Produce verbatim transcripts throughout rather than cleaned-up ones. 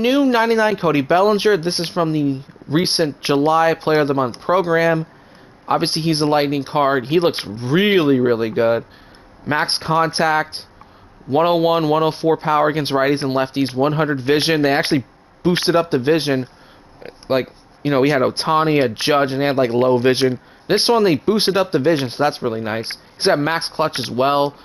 New ninety-nine Cody Bellinger. This is from the recent July Player of the Month program. Obviously, he's a Lightning card. He looks really, really good. Max contact, one oh one, one oh four power against righties and lefties, one hundred vision. They actually boosted up the vision. Like, you know, we had Otani, a Judge, and they had, like, low vision. This one, they boosted up the vision, so that's really nice. He's got max clutch as well.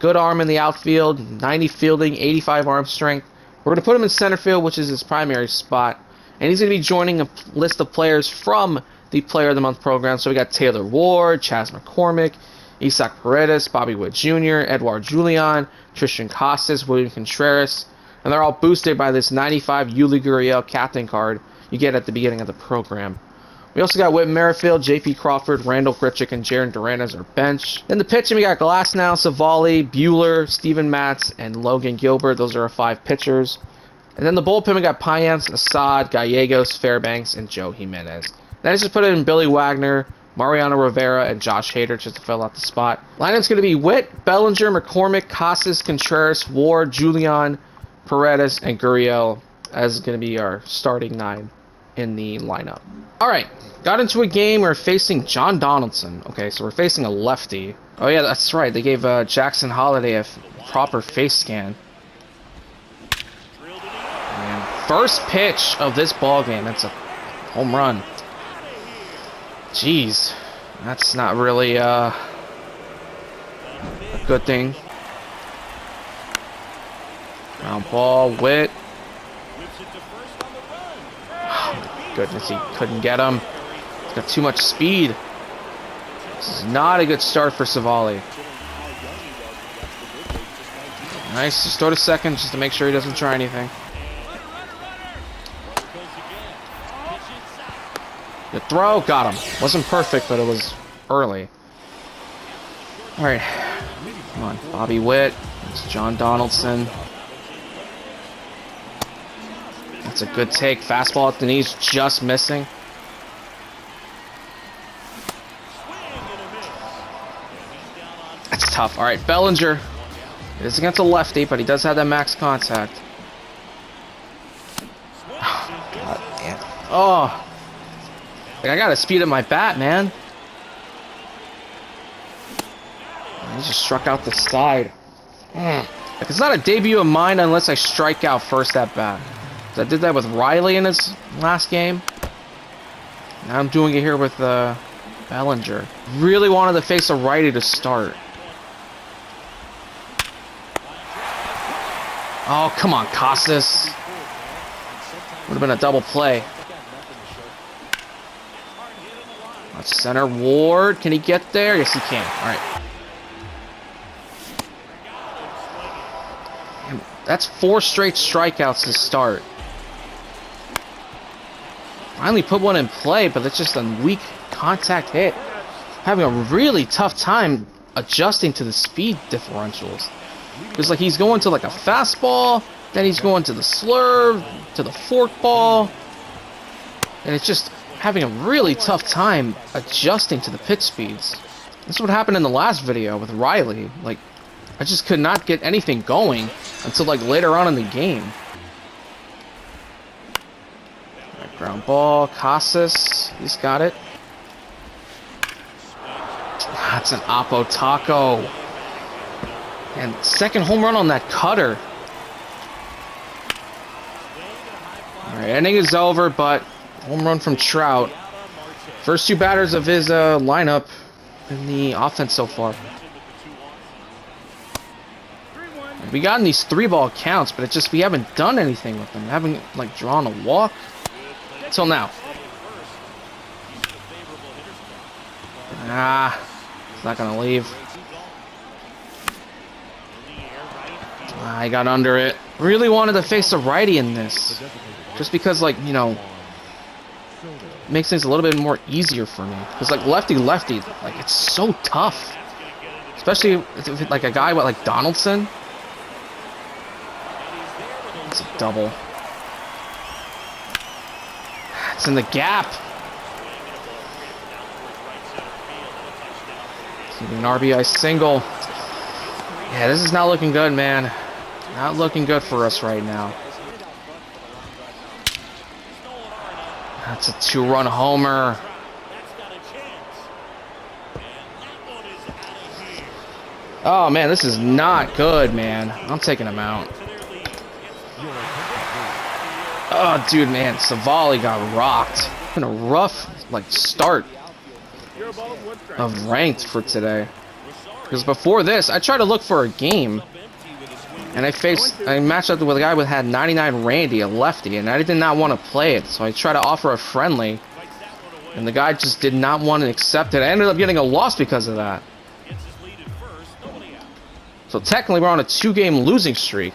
Good arm in the outfield, ninety fielding, eighty-five arm strength. We're going to put him in center field, which is his primary spot. And he's going to be joining a list of players from the Player of the Month program. So we got Taylor Ward, Chaz McCormick, Isak Paredes, Bobby Witt Junior, Edouard Julien, Tristan Costas, William Contreras. And they're all boosted by this ninety-five Yuli Gurriel captain card you get at the beginning of the program. We also got Whit Merrifield, J P Crawford, Randal Grichuk, and Jaren Duran as our bench. In the pitching, we got Glasnow, Savali, Buehler, Steven Matz, and Logan Gilbert. Those are our five pitchers. And then the bullpen, we got Payans, Assad, Gallegos, Fairbanks, and Joe Jimenez. Then I just put in Billy Wagner, Mariano Rivera, and Josh Hader just to fill out the spot. Lineup's going to be Whit, Bellinger, McCormick, Costas, Contreras, Ward, Julien, Paredes, and Gurriel as going to be our starting nine in the lineup. All right, got into a game. We're facing John Donaldson. Okay, so we're facing a lefty. Oh yeah, that's right. They gave uh, Jackson Holliday a f proper face scan. And first pitch of this ball game. It's a home run. Jeez, that's not really uh, a good thing. Ground ball, Whit. Goodness, he couldn't get him. He's got too much speed. This is not a good start for Savali. Nice, just throw to second just to make sure he doesn't try anything. The throw, got him. Wasn't perfect, but it was early. Alright, come on, Bobby Witt. It's John Donaldson. That's a good take. Fastball at the knees, just missing. That's tough. All right, Bellinger. It is against a lefty, but he does have that max contact. Oh, God, man. Oh. Like, I got to speed up my bat, man. He just struck out the side. Mm. Like, it's not a debut of mine unless I strike out first at bat. I did that with Riley in his last game. Now I'm doing it here with uh, Bellinger. Really wanted to face a righty to start. Oh, come on, Costas. Would have been a double play. That's center Ward. Can he get there? Yes, he can. All right. Damn, that's four straight strikeouts to start. Finally put one in play, but it's just a weak contact hit. Having a really tough time adjusting to the speed differentials. It's like he's going to like a fastball, then he's going to the slurve, to the forkball. And it's just having a really tough time adjusting to the pitch speeds. This is what happened in the last video with Riley. Like, I just could not get anything going until like later on in the game. Ground ball, Casas, he's got it. That's an Oppo Taco. And second home run on that cutter. Alright, inning is over, but home run from Trout. First two batters of his uh, lineup in the offense so far. We got in these three ball counts, but it just we haven't done anything with them. We haven't like drawn a walk. Till now. Ah, he's not gonna leave. I ah, got under it. Really wanted to face a righty in this, just because, like, you know, makes things a little bit more easier for me. Cause like lefty lefty, like it's so tough, especially if, like a guy with like Donaldson. It's a double. It's in the gap. An R B I single. Yeah, this is not looking good, man. Not looking good for us right now. That's a two-run homer. Oh, man, this is not good, man. I'm taking him out. Oh, dude, man, Savali got rocked. It's been a rough, like, start of ranked for today. Because before this, I tried to look for a game, and I faced, I matched up with a guy who had ninety-nine Randy, a lefty, and I did not want to play it. So I tried to offer a friendly, and the guy just did not want to accept it. I ended up getting a loss because of that. So technically, we're on a two-game losing streak.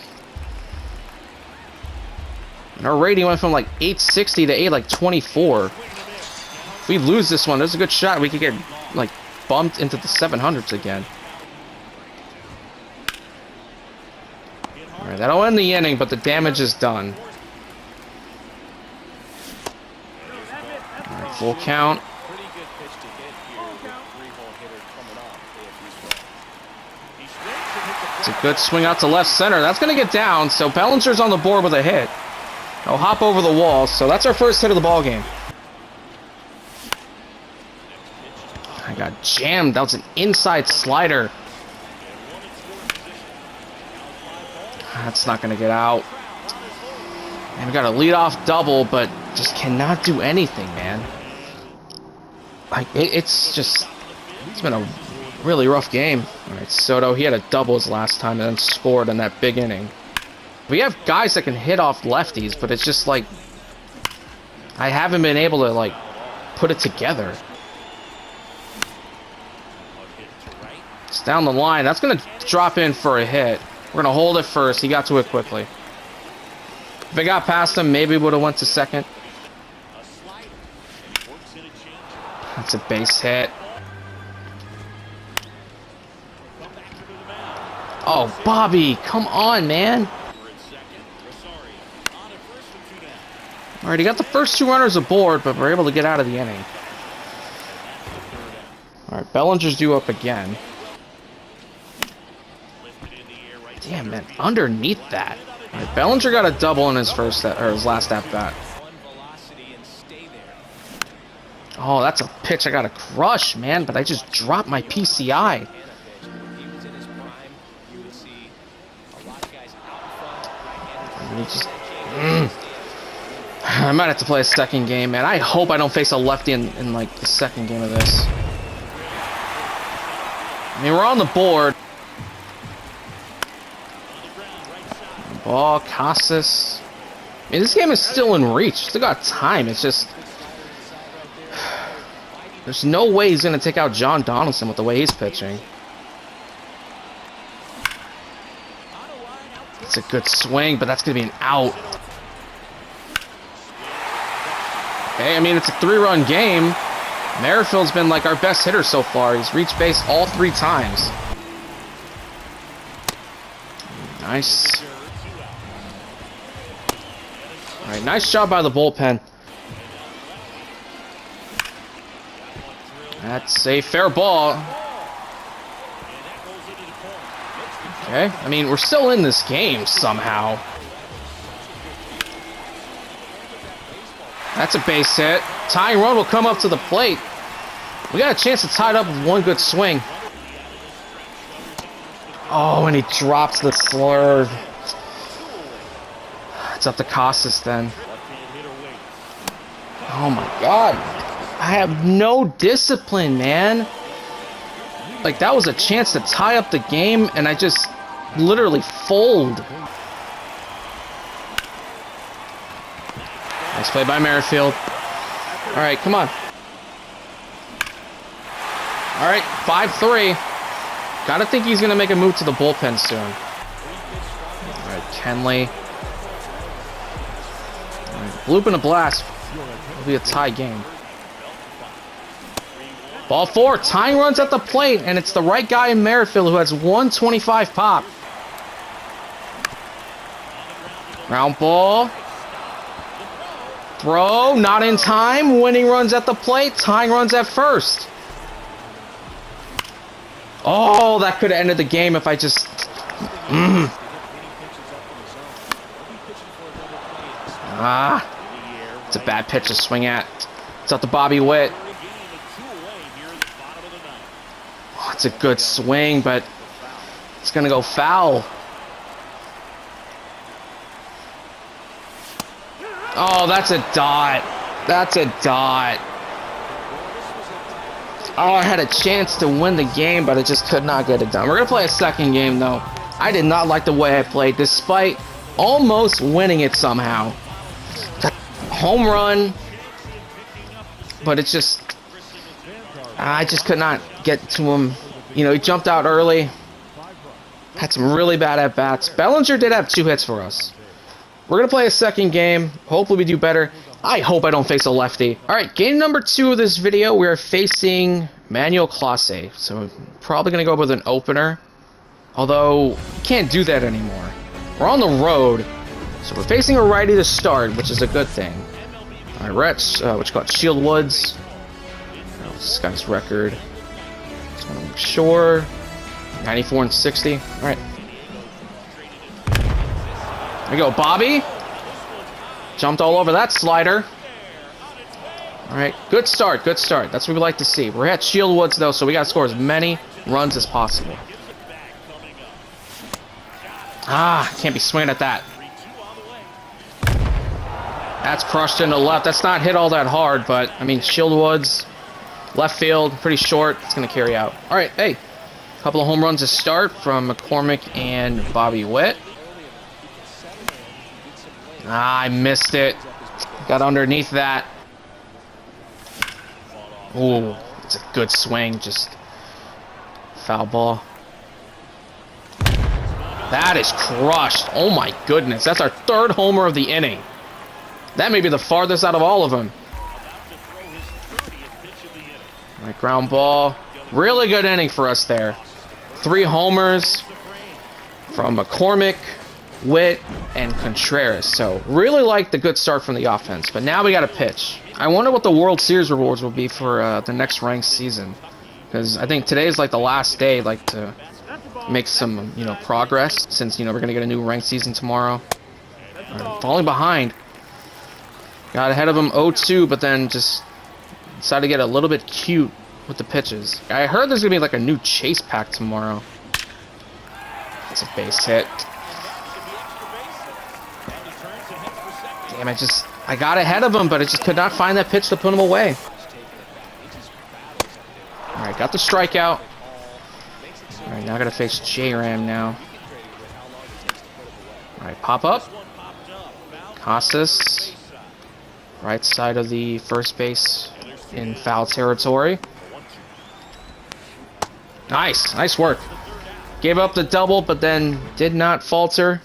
And our rating went from like eight sixty to eight, like twenty-four. If we lose this one, there's a good shot we could get like bumped into the seven hundreds again. Alright, that'll end the inning, but the damage is done. Right, full count. It's a good swing out to left center. That's going to get down, so Bellinger's on the board with a hit. He'll hop over the wall, so that's our first hit of the ball game. I got jammed. That was an inside slider. That's not going to get out. And we got a leadoff double, but just cannot do anything, man. Like, it, it's just, it's been a really rough game. All right, Soto, he had a double his last time and then scored in that big inning. We have guys that can hit off lefties, but it's just like, I haven't been able to, like, put it together. It's down the line. That's going to drop in for a hit. We're going to hold it first. He got to it quickly. If it got past him, maybe would have went to second. That's a base hit. Oh, Bobby, come on, man. All right, he got the first two runners aboard, but we're able to get out of the inning. All right, Bellinger's due up again. Damn, man, underneath that. Right, Bellinger got a double in his first at, or his last at bat. Oh, that's a pitch I gotta crush, man, but I just dropped my P C I. Just, mm. I might have to play a second game, man. I hope I don't face a lefty in, in like the second game of this. I mean, we're on the board. Ball, Costas. I mean, this game is still in reach. Still got time. It's just, there's no way he's going to take out John Donaldson with the way he's pitching. It's a good swing, but that's going to be an out. Hey, I mean, it's a three-run game. Merrifield's been like our best hitter so far. He's reached base all three times. Nice. All right, nice job by the bullpen. That's a fair ball. Okay, I mean, we're still in this game somehow. That's a base hit. Tying run will come up to the plate. We got a chance to tie it up with one good swing. Oh, and he drops the slurve. It's up to Costas then. Oh my god. I have no discipline, man. Like, that was a chance to tie up the game, and I just literally fold. Nice play by Merrifield. All right, come on. All right, five three. Gotta think he's gonna make a move to the bullpen soon. All right, Kenley. Bloop and a blast. It'll be a tie game. Ball four. Tying runs at the plate, and it's the right guy in Merrifield who has one twenty-five pop. Round ball. Throw. Not in time. Winning runs at the plate. Tying runs at first. Oh, that could have ended the game if I just... Mm. Ah. It's a bad pitch to swing at. It's out to Bobby Witt. Oh, it's a good swing, but it's going to go foul. Oh, that's a dot. That's a dot. Oh, I had a chance to win the game, but I just could not get it done. We're going to play a second game, though. I did not like the way I played, despite almost winning it somehow. Home run, but it's just, I just could not get to him. You know, he jumped out early. Had some really bad at-bats. Bellinger did have two hits for us. We're going to play a second game. Hopefully we do better. I hope I don't face a lefty. All right, game number two of this video, we are facing Manuel Clase. So I'm probably going to go up with an opener. Although, can't do that anymore. We're on the road, so we're facing a righty to start, which is a good thing. All right, Rets, uh, which got Shields Woods. Oh, this guy's record. Just want to make sure. ninety-four and sixty. All right. There we go, Bobby. Jumped all over that slider. All right, good start, good start. That's what we like to see. We're at Shields Woods, though, so we got to score as many runs as possible. Ah, can't be swinging at that. That's crushed into left. That's not hit all that hard, but, I mean, Shields Woods, left field, pretty short. It's going to carry out. All right, hey, a couple of home runs to start from McCormick and Bobby Witt. Ah, I missed it. Got underneath that. Ooh, it's a good swing. Just foul ball. That is crushed. Oh, my goodness. That's our third homer of the inning. That may be the farthest out of all of them. All right, ground ball. Really good inning for us there. Three homers from McCormick, Witt, and Contreras. So really like the good start from the offense, but now we got a pitch. I wonder what the World Series rewards will be for uh, the next ranked season, because I think today is like the last day, like to make some, you know, progress, since, you know, we're gonna get a new ranked season tomorrow. All right, falling behind. Got ahead of him oh two, but then just decided to get a little bit cute with the pitches. I heard there's gonna be like a new chase pack tomorrow. That's a base hit. Damn, I just, I got ahead of him, but I just could not find that pitch to put him away. All right, got the strikeout. All right, now I gotta face J Ram now. All right, pop up. Costas. Right side of the first base in foul territory. Nice, nice work. Gave up the double, but then did not falter.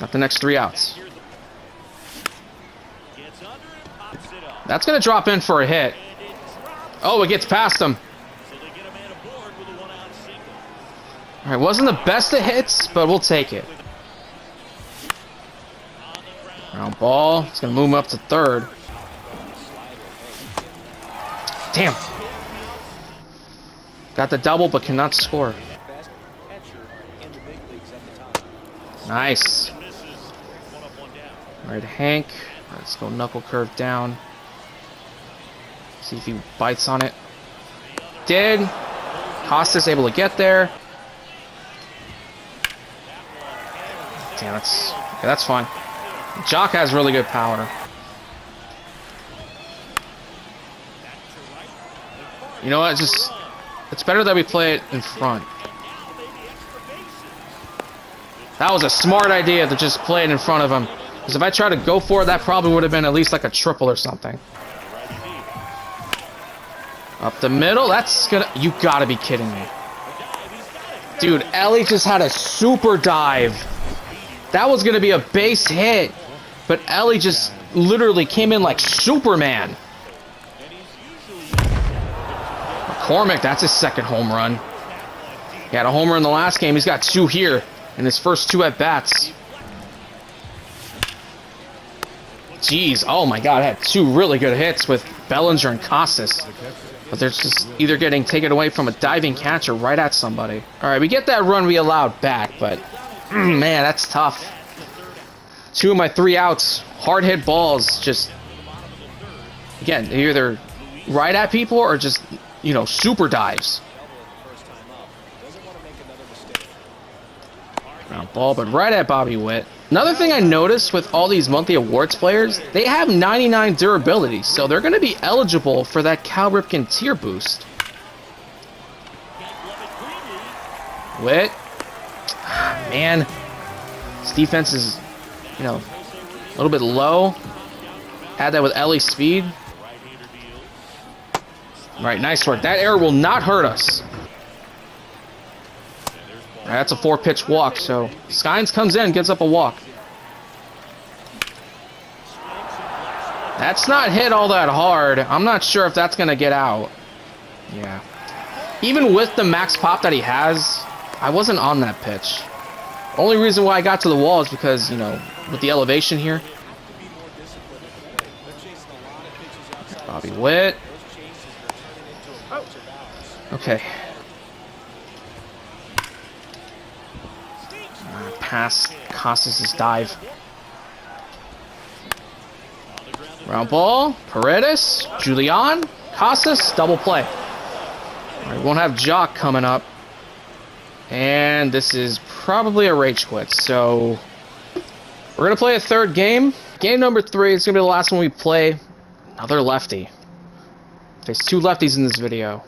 Got the next three outs. That's going to drop in for a hit. Oh, it gets past him. All right, wasn't the best of hits, but we'll take it. Ground ball. It's going to move him up to third. Damn. Got the double, but cannot score. Nice. All right, Hank. Let's go knuckle curve down. See if he bites on it. Did. Costas able to get there. Damn, that's, yeah, that's fine. Jock has really good power. You know what? It's just, it's better that we play it in front. That was a smart idea to just play it in front of him. Because if I tried to go for it, that probably would have been at least like a triple or something. Up the middle. That's gonna. You gotta be kidding me, dude. Ellie just had a super dive. That was gonna be a base hit. But Ellie just literally came in like Superman. McCormick, that's his second home run. He had a homer in the last game. He's got two here in his first two at-bats. Jeez, oh my God, I had two really good hits with Bellinger and Costas. But they're just either getting taken away from a diving catcher right at somebody. All right, we get that run we allowed back, but man, that's tough. Two of my three outs, hard hit balls, just Again, either right at people or just, you know, super dives. Ground ball, but right at Bobby Witt. Another thing I noticed with all these monthly awards players, they have ninety-nine durability, so they're going to be eligible for that Cal Ripken tier boost. Witt. Ah, man. This defense is, you know, a little bit low. Had that with Ellie's speed. All right, nice work. That error will not hurt us. Right, that's a four-pitch walk, so Skynes comes in, gets up a walk. That's not hit all that hard. I'm not sure if that's going to get out. Yeah. Even with the max pop that he has, I wasn't on that pitch. Only reason why I got to the wall is because, you know, with the elevation here. Bobby Witt. Oh. Okay. Uh, past Costas' dive. Round ball. Paredes. Julien. Costas. Double play. All right, won't have Jock coming up. And this is probably a rage quit, so we're going to play a third game. Game number three, it's going to be the last one we play. Another lefty. There's two lefties in this video.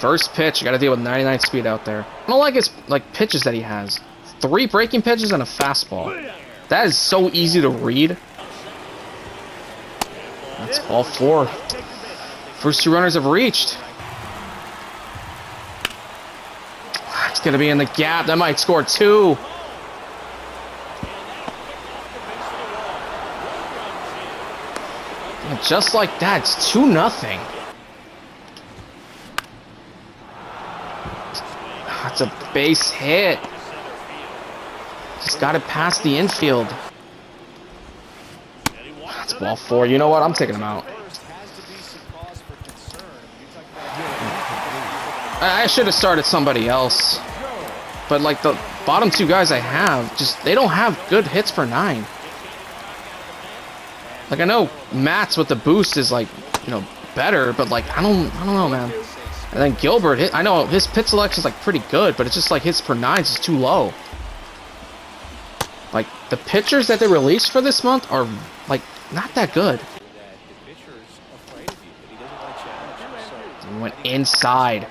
First pitch, you got to deal with ninety-nine speed out there. I don't like his like pitches that he has. Three breaking pitches and a fastball. That is so easy to read. That's all four. First two runners have reached. It's going to be in the gap. That might score two. And just like that, it's two nothing. That's a base hit. Just got it past the infield. That's ball four. You know what? I'm taking him out. I should have started somebody else, but like the bottom two guys I have, just they don't have good hits per nine. Like I know Matz with the boost is like, you know, better, but like I don't, I don't know, man. And then Gilbert, hit, I know his pit selection is like pretty good, but it's just like his per nine is too low. Like the pitchers that they released for this month are like not that good. He went inside.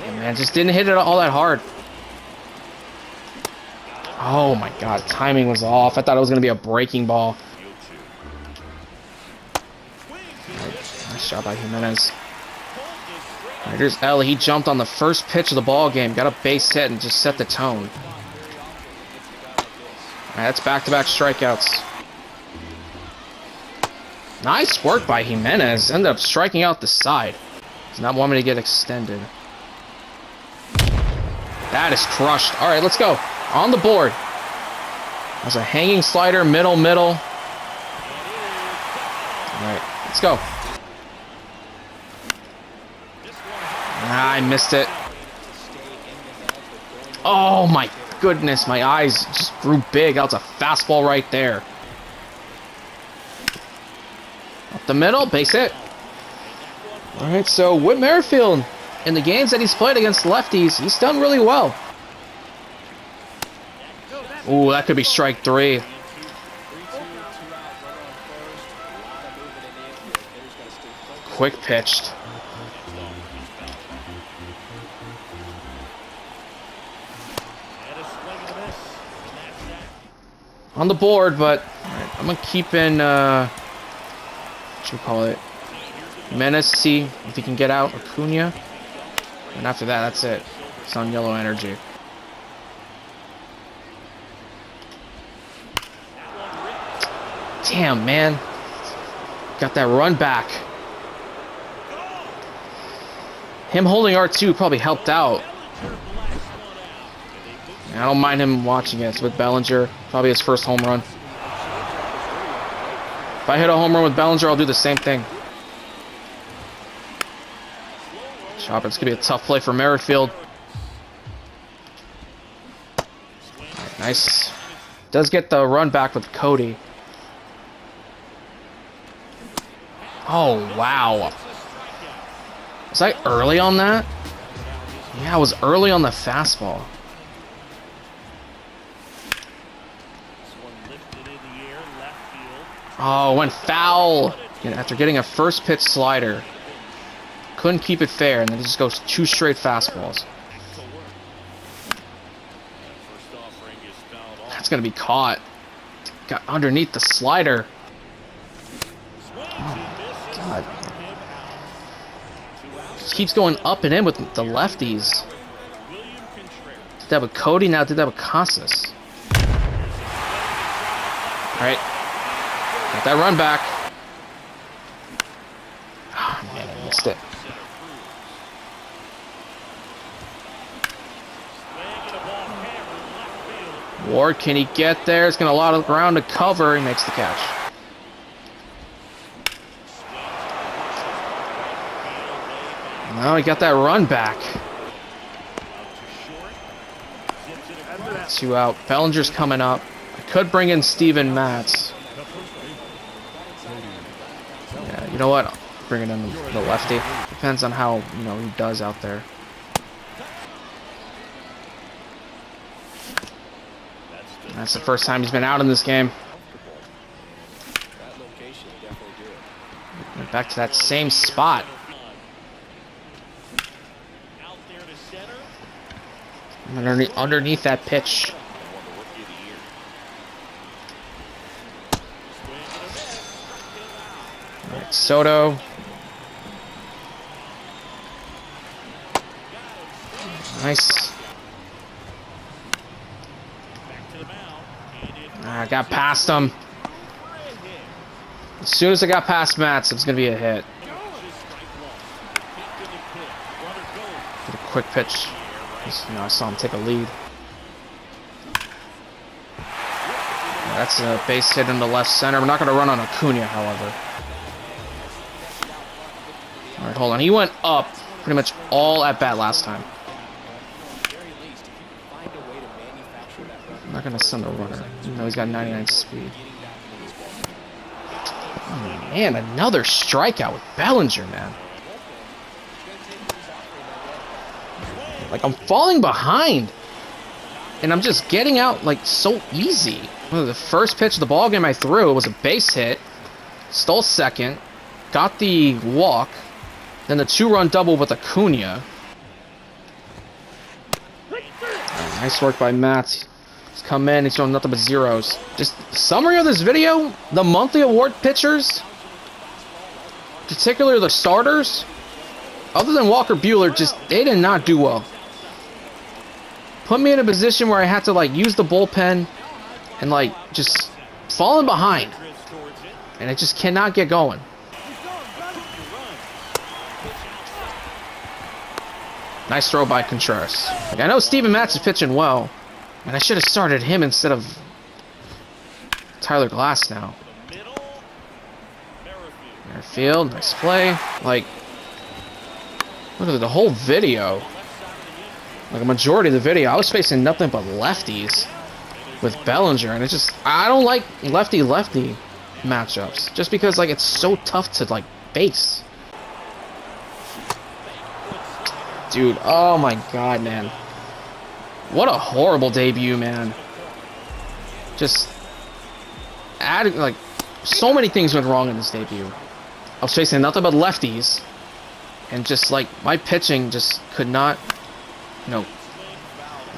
Man, just didn't hit it all that hard. Oh my god, timing was off. I thought it was going to be a breaking ball. Nice shot by Jimenez. All right, here's Ellie. He jumped on the first pitch of the ball game, got a base hit, and just set the tone. All right, that's back-to-back strikeouts. Nice work by Jimenez. Ended up striking out the side. Does not want me to get extended. That is crushed. All right, let's go. On the board. That's a hanging slider, middle, middle. All right, let's go. Ah, I missed it. Oh, my goodness. My eyes just grew big. That's a fastball right there. Up the middle, base hit. All right, so Whit Merrifield. In the games that he's played against lefties, he's done really well. Ooh, that could be strike three. Quick pitched. On the board, but right, I'm going to keep in, uh, what should we call it? Menacey, if he can get out, Acuna. And after that, that's it. It's on yellow energy. Damn, man. Got that run back. Him holding R two probably helped out. I don't mind him watching it. It's with Bellinger. Probably his first home run. If I hit a home run with Bellinger, I'll do the same thing. Chop, it's going to be a tough play for Merrifield. Right, nice. Does get the run back with Cody. Oh, wow. Was I early on that? Yeah, I was early on the fastball. Oh, went foul. And after getting a first pitch slider. Couldn't keep it fair, and then it just goes two straight fastballs. That's going to be caught. Got underneath the slider. Oh, God. Just keeps going up and in with the lefties. Did that with Cody, now did that with Costas. All right. Got that run back. Oh, man, I missed it. Ward, can he get there? It's going to allow ground to cover. He makes the catch. Now he got that run back. Two out. Bellinger's coming up. I could bring in Steven Matz. Yeah, you know what? I'll bring it in the lefty. Depends on how, you know, he does out there. That's the first time he's been out in this game. Back to that same spot. Underneath, underneath that pitch. All right, Soto. Nice. I got past him. As soon as I got past Matz, it's going to be a hit. Get a quick pitch. You know, I saw him take a lead. That's a base hit into left center. We're not going to run on Acuna, however. All right, hold on. He went up pretty much all at bat last time. I'm not going to send a runner. You know, he's got ninety-nine speed. Oh, man, another strikeout with Bellinger, man. Like, I'm falling behind. And I'm just getting out, like, so easy. Well, the first pitch of the ballgame I threw was a base hit. Stole second. Got the walk. Then the two-run double with Acuna. Oh, nice work by Matt. Come in, he's throwing nothing but zeros. Just summary of this video, the monthly award pitchers, particularly the starters, other than Walker Buehler, just they did not do well. Put me in a position where I had to like use the bullpen and like just falling behind. And I just cannot get going. Nice throw by Contreras. Like, I know Steven Matz is pitching well. And I should have started him instead of Tyler Glasnow. Merrifield, nice play. Like, look at the whole video. Like, a majority of the video, I was facing nothing but lefties with Bellinger. And it's just, I don't like lefty-lefty matchups. Just because, like, it's so tough to, like, face. Dude, oh my God, man. What a horrible debut, man. Just added, like, so many things went wrong in this debut. I was facing nothing but lefties. And just, like, my pitching just could not, you know,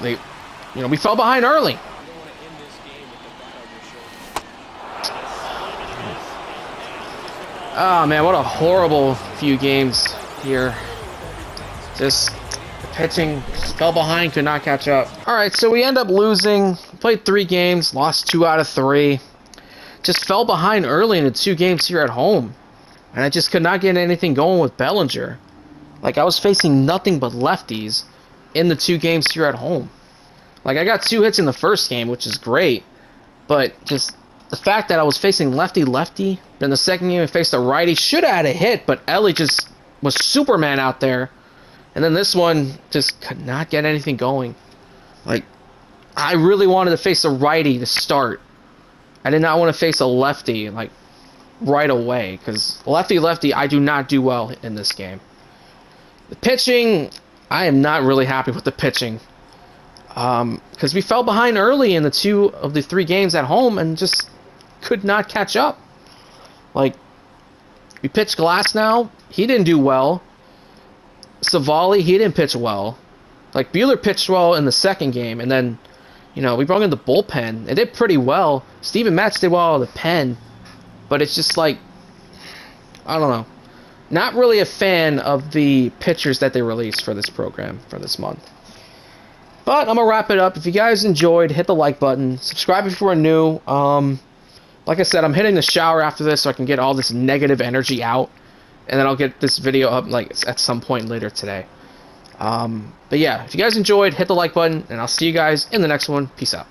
they, you know, we fell behind early. Oh, man, what a horrible few games here. Just... pitching fell behind, could not catch up. All right, so we end up losing. Played three games, lost two out of three. Just fell behind early in the two games here at home, and I just could not get anything going with Bellinger. Like, I was facing nothing but lefties in the two games here at home. Like, I got two hits in the first game, which is great, but just the fact that I was facing lefty lefty. Then the second game I faced a righty, should have had a hit, but Ellie just was Superman out there. And then this one just could not get anything going. Like, I really wanted to face a righty to start. I did not want to face a lefty, like, right away. Because lefty-lefty, I do not do well in this game. The pitching, I am not really happy with the pitching. Um, because we fell behind early in the two of the three games at home and just could not catch up. Like, we pitched Glasnow. He didn't do well. Savali, he didn't pitch well. Like, Buehler pitched well in the second game, and then, you know, we brought in the bullpen. It did pretty well. Steven Matz did well out of the pen, but it's just like, I don't know. Not really a fan of the pitchers that they released for this program for this month. But I'm going to wrap it up. If you guys enjoyed, hit the like button. Subscribe if you are new. Um, like I said, I'm hitting the shower after this so I can get all this negative energy out. And then I'll get this video up like at some point later today. Um, but yeah, if you guys enjoyed, hit the like button, and I'll see you guys in the next one. Peace out.